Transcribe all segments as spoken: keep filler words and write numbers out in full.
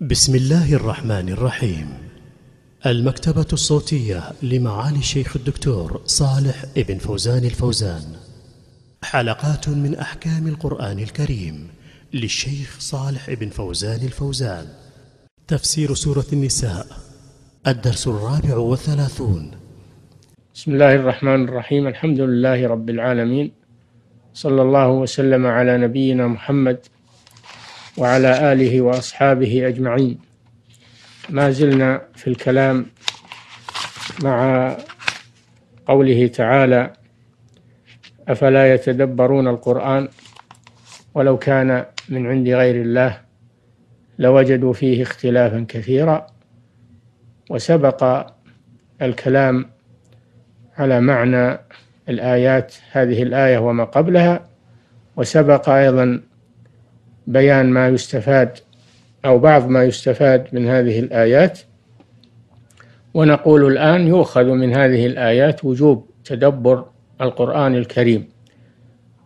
بسم الله الرحمن الرحيم. المكتبة الصوتية لمعالي الشيخ الدكتور صالح ابن فوزان الفوزان. حلقات من أحكام القرآن الكريم للشيخ صالح ابن فوزان الفوزان. تفسير سورة النساء، الدرس الرابع والثلاثون. بسم الله الرحمن الرحيم. الحمد لله رب العالمين، صلى الله وسلم على نبينا محمد وعلى آله وأصحابه أجمعين. ما زلنا في الكلام مع قوله تعالى: أفلا يتدبرون القرآن ولو كان من عند غير الله لوجدوا فيه اختلافا كثيرا. وسبق الكلام على معنى الآيات، هذه الآية وما قبلها، وسبق أيضا بيان ما يستفاد أو بعض ما يستفاد من هذه الآيات. ونقول الآن يؤخذ من هذه الآيات وجوب تدبر القرآن الكريم،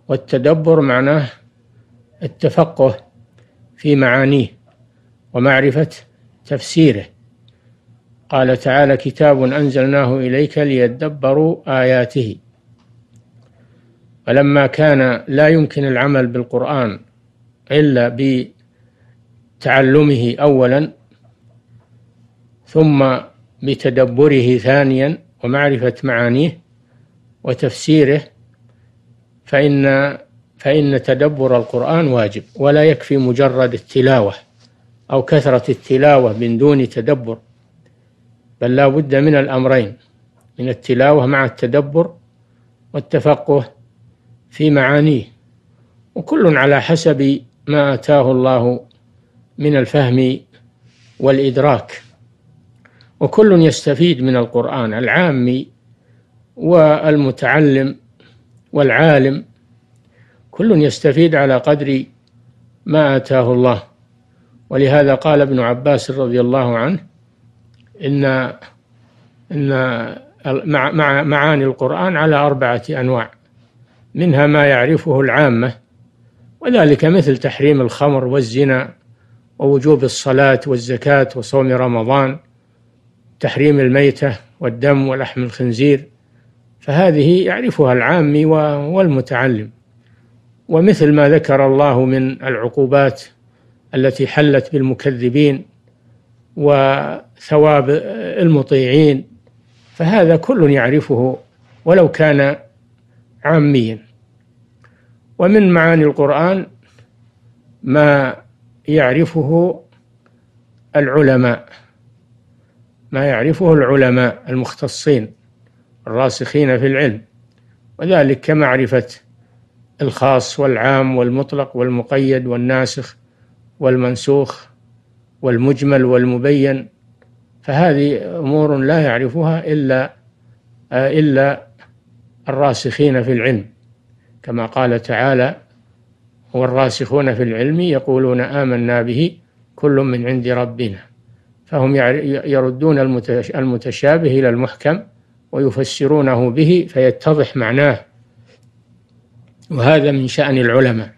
والتدبر معناه التفقه في معانيه ومعرفة تفسيره. قال تعالى: كتاب أنزلناه إليك ليدبروا آياته. فلما كان لا يمكن العمل بالقرآن إلا بتعلمه أولا، ثم بتدبره ثانيا ومعرفة معانيه وتفسيره، فإن فإن تدبر القرآن واجب، ولا يكفي مجرد التلاوة أو كثرة التلاوة من دون تدبر، بل لا بد من الأمرين، من التلاوة مع التدبر والتفقه في معانيه، وكل على حسب ما آتاه الله من الفهم والإدراك. وكل يستفيد من القرآن، العامي والمتعلم والعالم، كل يستفيد على قدر ما آتاه الله. ولهذا قال ابن عباس رضي الله عنه: إن إن مع معاني القرآن على أربعة أنواع، منها ما يعرفه العامة، وذلك مثل تحريم الخمر والزنا ووجوب الصلاة والزكاة وصوم رمضان، تحريم الميتة والدم ولحم الخنزير، فهذه يعرفها العامي والمتعلم. ومثل ما ذكر الله من العقوبات التي حلت بالمكذبين وثواب المطيعين، فهذا كل يعرفه ولو كان عاميا. ومن معاني القرآن ما يعرفه العلماء، ما يعرفه العلماء المختصين الراسخين في العلم، وذلك كمعرفة الخاص والعام والمطلق والمقيد والناسخ والمنسوخ والمجمل والمبين، فهذه أمور لا يعرفها إلا إلا الراسخين في العلم، كما قال تعالى: والراسخون في العلم يقولون آمنا به كل من عند ربنا. فهم يردون المتشابه إلى المحكم ويفسرونه به فيتضح معناه، وهذا من شأن العلماء.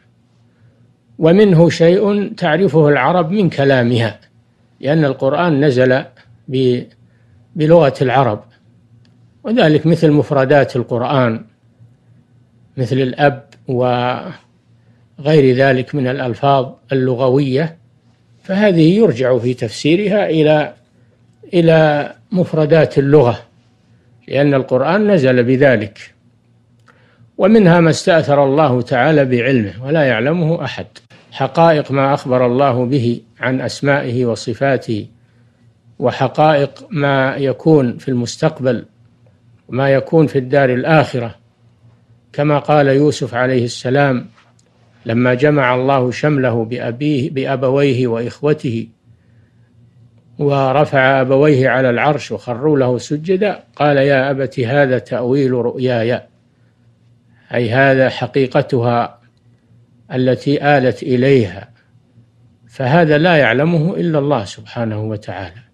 ومنه شيء تعرفه العرب من كلامها، لأن القرآن نزل بلغة العرب، وذلك مثل مفردات القرآن، مثل الأب وغير ذلك من الألفاظ اللغوية، فهذه يرجع في تفسيرها إلى إلى مفردات اللغة، لأن القرآن نزل بذلك. ومنها ما استأثر الله تعالى بعلمه ولا يعلمه أحد، حقائق ما أخبر الله به عن أسمائه وصفاته، وحقائق ما يكون في المستقبل وما يكون في الدار الآخرة، كما قال يوسف عليه السلام لما جمع الله شمله بأبيه بأبويه وإخوته ورفع أبويه على العرش وخروا له سجدا، قال: يا أبت هذا تأويل رؤياي، أي هذا حقيقتها التي آلت إليها. فهذا لا يعلمه إلا الله سبحانه وتعالى.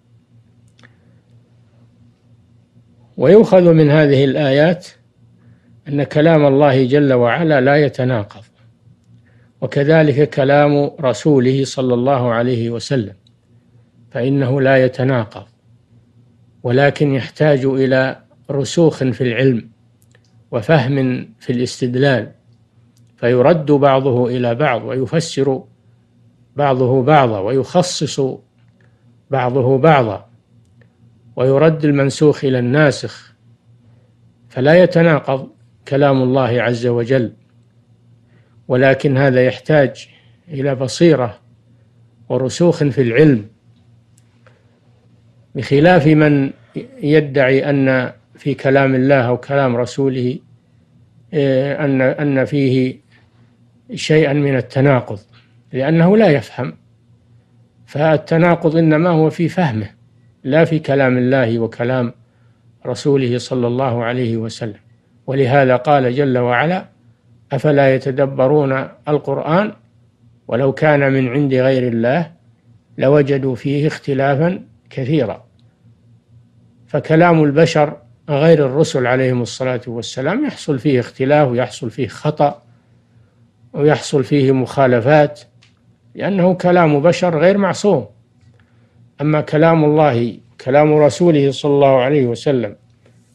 ويؤخذ من هذه الآيات أن كلام الله جل وعلا لا يتناقض، وكذلك كلام رسوله صلى الله عليه وسلم، فإنه لا يتناقض، ولكن يحتاج إلى رسوخ في العلم وفهم في الاستدلال، فيرد بعضه إلى بعض ويفسر بعضه بعضا ويخصص بعضه بعضا، ويرد المنسوخ إلى الناسخ، فلا يتناقض كلام الله عز وجل، ولكن هذا يحتاج إلى بصيرة ورسوخ في العلم، بخلاف من يدعي أن في كلام الله أو كلام رسوله أن أن فيه شيئا من التناقض، لأنه لا يفهم، فالتناقض إنما هو في فهمه لا في كلام الله وكلام رسوله صلى الله عليه وسلم. ولهذا قال جل وعلا: أفلا يتدبرون القرآن ولو كان من عند غير الله لوجدوا فيه اختلافا كثيرا. فكلام البشر غير الرسل عليهم الصلاة والسلام يحصل فيه اختلاف ويحصل فيه خطأ ويحصل فيه مخالفات، لأنه كلام بشر غير معصوم. أما كلام الله كلام رسوله صلى الله عليه وسلم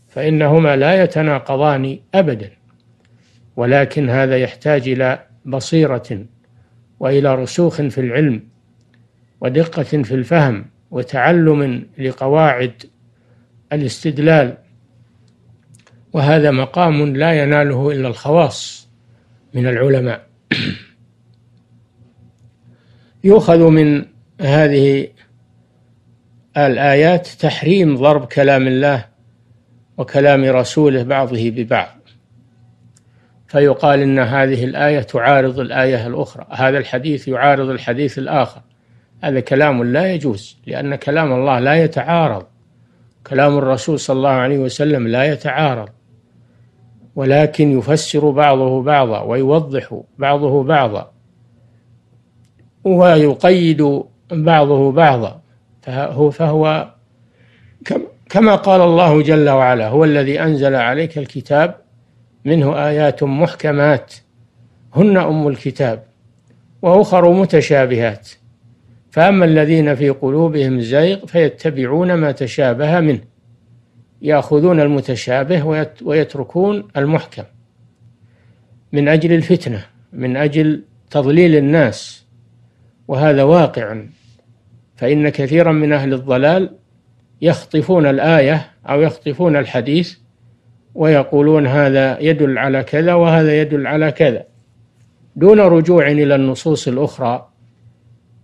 فإنهما لا يتناقضان أبدا، ولكن هذا يحتاج إلى بصيرة وإلى رسوخ في العلم ودقة في الفهم وتعلم لقواعد الاستدلال، وهذا مقام لا يناله إلا الخواص من العلماء. يؤخذ من هذه الآيات تحريم ضرب كلام الله وكلام رسوله بعضه ببعض، فيقال إن هذه الآية تعارض الآية الأخرى، هذا الحديث يعارض الحديث الآخر، هذا كلام لا يجوز، لأن كلام الله لا يتعارض، كلام الرسول صلى الله عليه وسلم لا يتعارض، ولكن يفسر بعضه بعضا ويوضح بعضه بعضا ويقيد بعضه بعضا، فهو, فهو كما قال الله جل وعلا: هو الذي أنزل عليك الكتاب منه آيات محكمات هن أم الكتاب وأخر متشابهات، فأما الذين في قلوبهم زيغ فيتبعون ما تشابه منه يأخذون المتشابه ويتركون المحكم، من أجل الفتنة، من أجل تضليل الناس، وهذا واقع. فإن كثيرا من أهل الضلال يخطفون الآية أو يخطفون الحديث ويقولون هذا يدل على كذا وهذا يدل على كذا، دون رجوع إلى النصوص الأخرى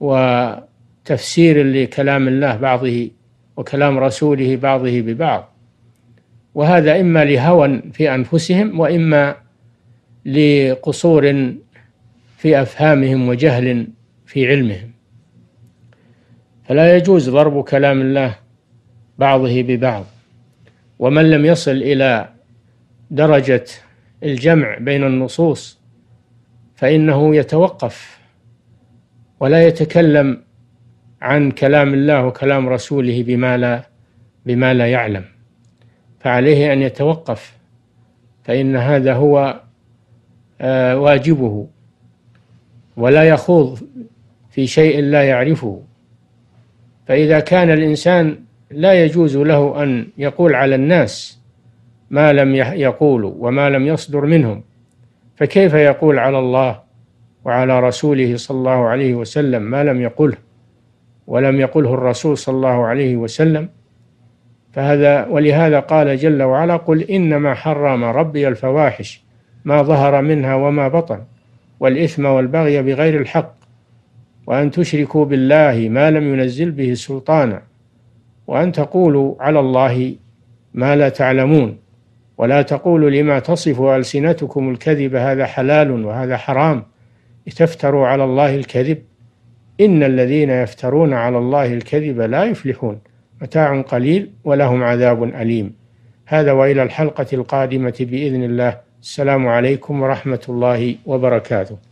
وتفسير لكلام الله بعضه وكلام رسوله بعضه ببعض، وهذا إما لهوى في أنفسهم وإما لقصور في أفهامهم وجهل في علمهم. فلا يجوز ضرب كلام الله بعضه ببعض، ومن لم يصل إلى درجة الجمع بين النصوص فإنه يتوقف ولا يتكلم عن كلام الله وكلام رسوله بما لا, بما لا يعلم، فعليه أن يتوقف، فإن هذا هو واجبه، ولا يخوض في شيء لا يعرفه. فإذا كان الإنسان لا يجوز له أن يقول على الناس ما لم يقولوا وما لم يصدر منهم، فكيف يقول على الله وعلى رسوله صلى الله عليه وسلم ما لم يقله ولم يقله الرسول صلى الله عليه وسلم؟ فهذا ولهذا قال جل وعلا: قل إنما حرم ربي الفواحش ما ظهر منها وما بطن والإثم والبغي بغير الحق وأن تشركوا بالله ما لم ينزل به سلطانا وأن تقولوا على الله ما لا تعلمون ولا تقولوا لما تصف ألسنتكم الكذب هذا حلال وهذا حرام لتفتروا على الله الكذب إن الذين يفترون على الله الكذب لا يفلحون متاع قليل ولهم عذاب أليم. هذا وإلى الحلقة القادمة بإذن الله. السلام عليكم ورحمة الله وبركاته.